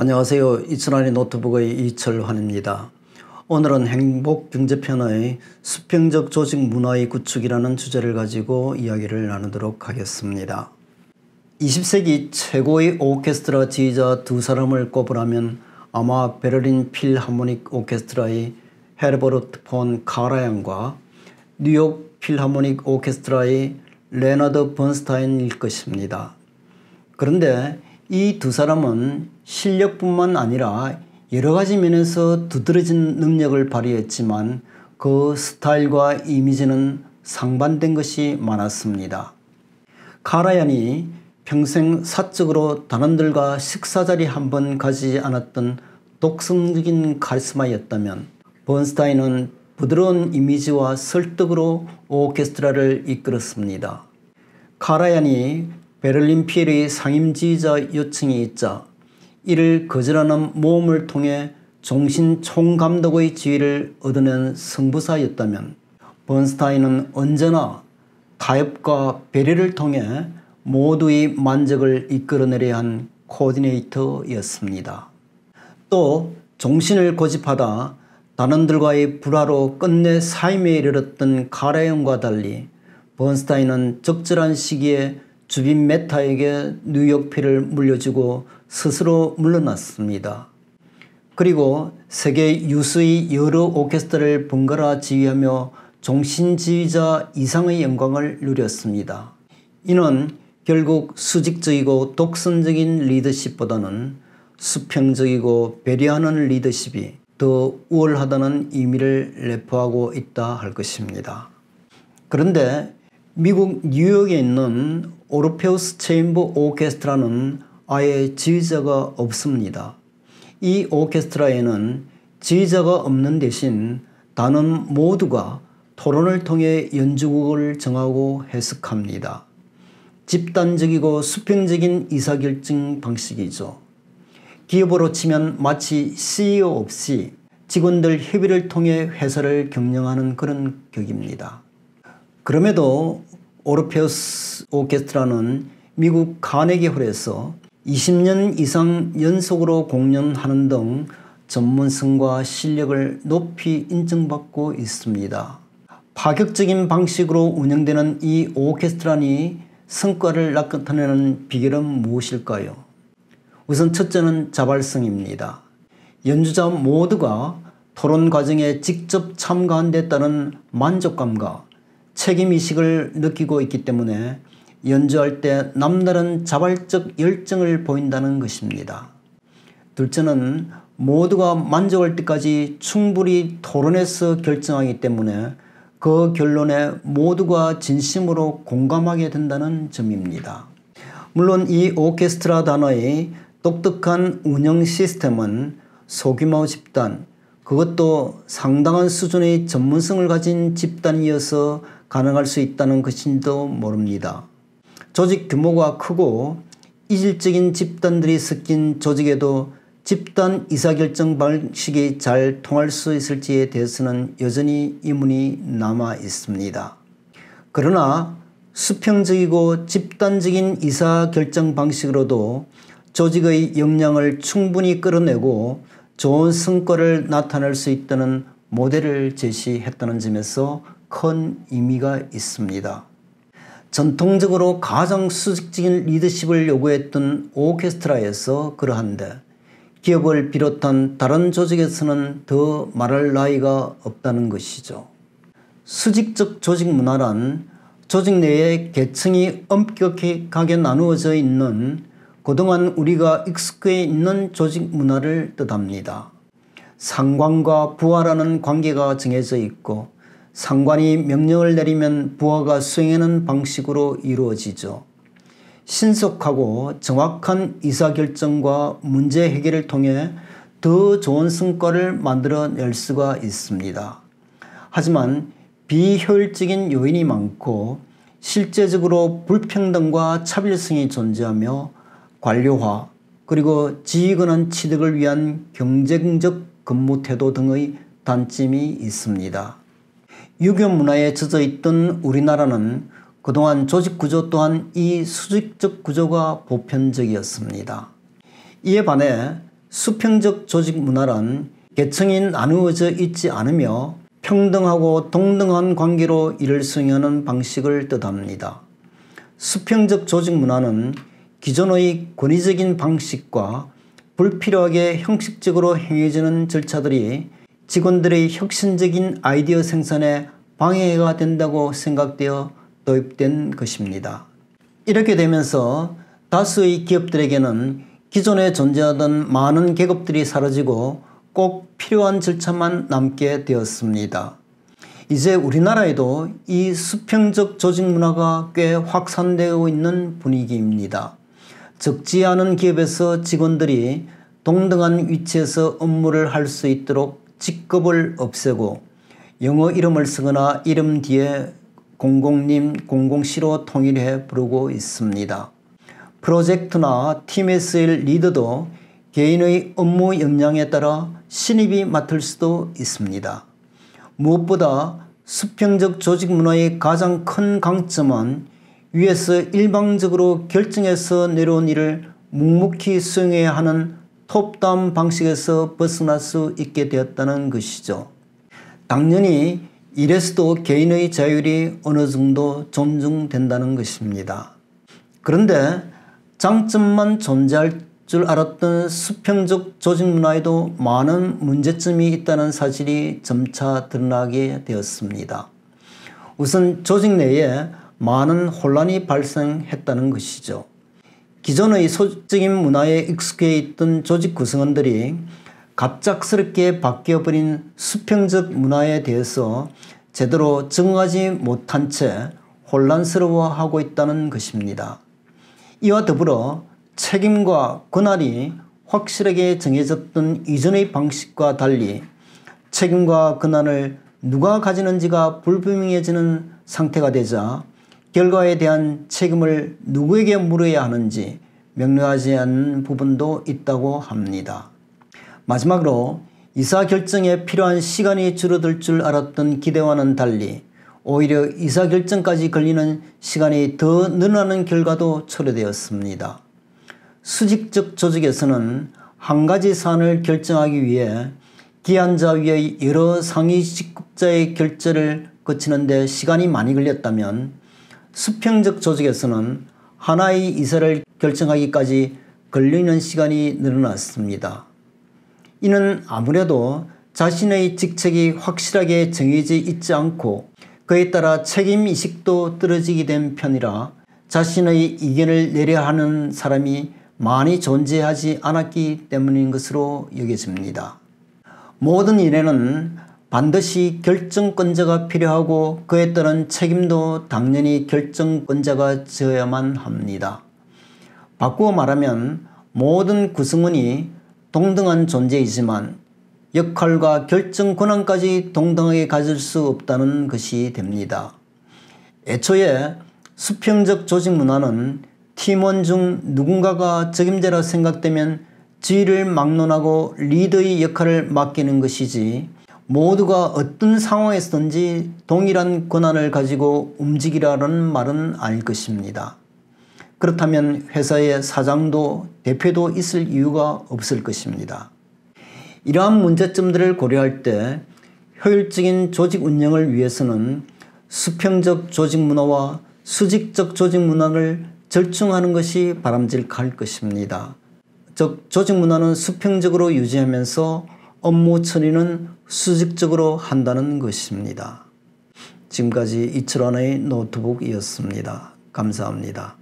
안녕하세요. 이철환의 노트북의 이철환입니다. 오늘은 행복경제편의 수평적 조직 문화의 구축이라는 주제를 가지고 이야기를 나누도록 하겠습니다. 20세기 최고의 오케스트라 지휘자 두 사람을 꼽으라면 아마 베를린 필하모닉 오케스트라의 헤르베르트 폰 카라얀과 뉴욕 필하모닉 오케스트라의 레너드 번스타인일 것입니다. 그런데 이 두 사람은 실력뿐만 아니라 여러 가지 면에서 두드러진 능력을 발휘했지만 그 스타일과 이미지는 상반된 것이 많았습니다. 카라얀이 평생 사적으로 단원들과 식사자리 한 번 가지지 않았던 독성적인 카리스마였다면 번스타인은 부드러운 이미지와 설득으로 오케스트라를 이끌었습니다. 카라얀이 베를린 필의 상임지휘자 요청이 있자 이를 거절하는 모험을 통해 종신 총감독의 지위를 얻어낸 승부사였다면 번스타인은 언제나 타협과 배려를 통해 모두의 만족을 이끌어내려 한 코디네이터였습니다. 또 종신을 고집하다 단원들과의 불화로 끝내 사임에 이르렀던 카라얀과 달리 번스타인은 적절한 시기에 주빈 메타에게 뉴욕필을 물려주고 스스로 물러났습니다. 그리고 세계 유수의 여러 오케스트라를 번갈아 지휘하며 종신지휘자 이상의 영광을 누렸습니다. 이는 결국 수직적이고 독선적인 리더십보다는 수평적이고 배려하는 리더십이 더 우월하다는 의미를 내포하고 있다 할 것입니다. 그런데 미국 뉴욕에 있는 오르페우스 체인버 오케스트라는 아예 지휘자가 없습니다. 이 오케스트라에는 지휘자가 없는 대신 단원 모두가 토론을 통해 연주곡을 정하고 해석합니다. 집단적이고 수평적인 의사결정 방식이죠. 기업으로 치면 마치 CEO 없이 직원들 협의를 통해 회사를 경영하는 그런 격입니다. 그럼에도 오르페우스 오케스트라는 미국 카네기홀에서 20년 이상 연속으로 공연하는 등 전문성과 실력을 높이 인정받고 있습니다. 파격적인 방식으로 운영되는 이 오케스트라니 성과를 나타내는 비결은 무엇일까요? 우선 첫째는 자발성입니다. 연주자 모두가 토론 과정에 직접 참가한 데 따른 만족감과 책임의식을 느끼고 있기 때문에 연주할 때 남다른 자발적 열정을 보인다는 것입니다. 둘째는 모두가 만족할 때까지 충분히 토론해서 결정하기 때문에 그 결론에 모두가 진심으로 공감하게 된다는 점입니다. 물론 이 오케스트라 단원의 독특한 운영 시스템은 소규모 집단, 그것도 상당한 수준의 전문성을 가진 집단이어서 가능할 수 있다는 것인지도 모릅니다. 조직 규모가 크고 이질적인 집단들이 섞인 조직에도 집단 의사결정 방식이 잘 통할 수 있을지에 대해서는 여전히 의문이 남아 있습니다. 그러나 수평적이고 집단적인 의사결정 방식으로도 조직의 역량을 충분히 끌어내고 좋은 성과를 나타낼 수 있다는 모델을 제시했다는 점에서 큰 의미가 있습니다. 전통적으로 가장 수직적인 리더십을 요구했던 오케스트라에서 그러한데 기업을 비롯한 다른 조직에서는 더 말할 나위가 없다는 것이죠. 수직적 조직 문화란 조직 내에 계층이 엄격하게 나누어져 있는 그동안 우리가 익숙해 있는 조직 문화를 뜻합니다. 상관과 부하라는 관계가 정해져 있고 상관이 명령을 내리면 부하가 수행하는 방식으로 이루어지죠. 신속하고 정확한 의사결정과 문제 해결을 통해 더 좋은 성과를 만들어낼 수가 있습니다. 하지만 비효율적인 요인이 많고 실제적으로 불평등과 차별성이 존재하며 관료화 그리고 지위권한 취득을 위한 경쟁적 근무 태도 등의 단점이 있습니다. 유교 문화에 젖어있던 우리나라는 그동안 조직 구조 또한 이 수직적 구조가 보편적이었습니다. 이에 반해 수평적 조직 문화란 계층이 나누어져 있지 않으며 평등하고 동등한 관계로 이를 수행하는 방식을 뜻합니다. 수평적 조직 문화는 기존의 권위적인 방식과 불필요하게 형식적으로 행해지는 절차들이 직원들의 혁신적인 아이디어 생산에 방해가 된다고 생각되어 도입된 것입니다. 이렇게 되면서 다수의 기업들에게는 기존에 존재하던 많은 계급들이 사라지고 꼭 필요한 절차만 남게 되었습니다. 이제 우리나라에도 이 수평적 조직 문화가 꽤 확산되고 있는 분위기입니다. 적지 않은 기업에서 직원들이 동등한 위치에서 업무를 할 수 있도록 직급을 없애고 영어 이름을 쓰거나 이름 뒤에 공공님, 공공씨로 통일해 부르고 있습니다. 프로젝트나 팀에 쓰일 리더도 개인의 업무 역량에 따라 신입이 맡을 수도 있습니다. 무엇보다 수평적 조직 문화의 가장 큰 강점은 위에서 일방적으로 결정해서 내려온 일을 묵묵히 수행해야 하는 톱다운 방식에서 벗어날 수 있게 되었다는 것이죠. 당연히 이래서도 개인의 자율이 어느 정도 존중된다는 것입니다. 그런데 장점만 존재할 줄 알았던 수평적 조직 문화에도 많은 문제점이 있다는 사실이 점차 드러나게 되었습니다. 우선 조직 내에 많은 혼란이 발생했다는 것이죠. 기존의 소극적인 문화에 익숙해 있던 조직 구성원들이 갑작스럽게 바뀌어버린 수평적 문화에 대해서 제대로 적응하지 못한 채 혼란스러워하고 있다는 것입니다. 이와 더불어 책임과 권한이 확실하게 정해졌던 이전의 방식과 달리 책임과 권한을 누가 가지는지가 불분명해지는 상태가 되자 결과에 대한 책임을 누구에게 물어야 하는지 명료하지 않은 부분도 있다고 합니다. 마지막으로 이사 결정에 필요한 시간이 줄어들 줄 알았던 기대와는 달리 오히려 이사 결정까지 걸리는 시간이 더 늘어나는 결과도 초래되었습니다. 수직적 조직에서는 한 가지 사안을 결정하기 위해 기한자 위의 여러 상위 직급자의 결재를 거치는 데 시간이 많이 걸렸다면 수평적 조직에서는 하나의 이사를 결정하기까지 걸리는 시간이 늘어났습니다. 이는 아무래도 자신의 직책이 확실하게 정해져 있지 않고 그에 따라 책임의식도 떨어지게 된 편이라 자신의 의견을 내려야 하는 사람이 많이 존재하지 않았기 때문인 것으로 여겨집니다. 모든 일에는 반드시 결정권자가 필요하고 그에 따른 책임도 당연히 결정권자가 져야만 합니다. 바꾸어 말하면 모든 구성원이 동등한 존재이지만 역할과 결정 권한까지 동등하게 가질 수 없다는 것이 됩니다. 애초에 수평적 조직 문화는 팀원 중 누군가가 적임자라 생각되면 지위를 막론하고 리더의 역할을 맡기는 것이지 모두가 어떤 상황에서든지 동일한 권한을 가지고 움직이라는 말은 아닐 것입니다. 그렇다면 회사의 사장도 대표도 있을 이유가 없을 것입니다. 이러한 문제점들을 고려할 때 효율적인 조직 운영을 위해서는 수평적 조직 문화와 수직적 조직 문화를 절충하는 것이 바람직할 것입니다. 즉, 조직 문화는 수평적으로 유지하면서 업무 처리는 수직적으로 한다는 것입니다. 지금까지 이철환의 노트북이었습니다. 감사합니다.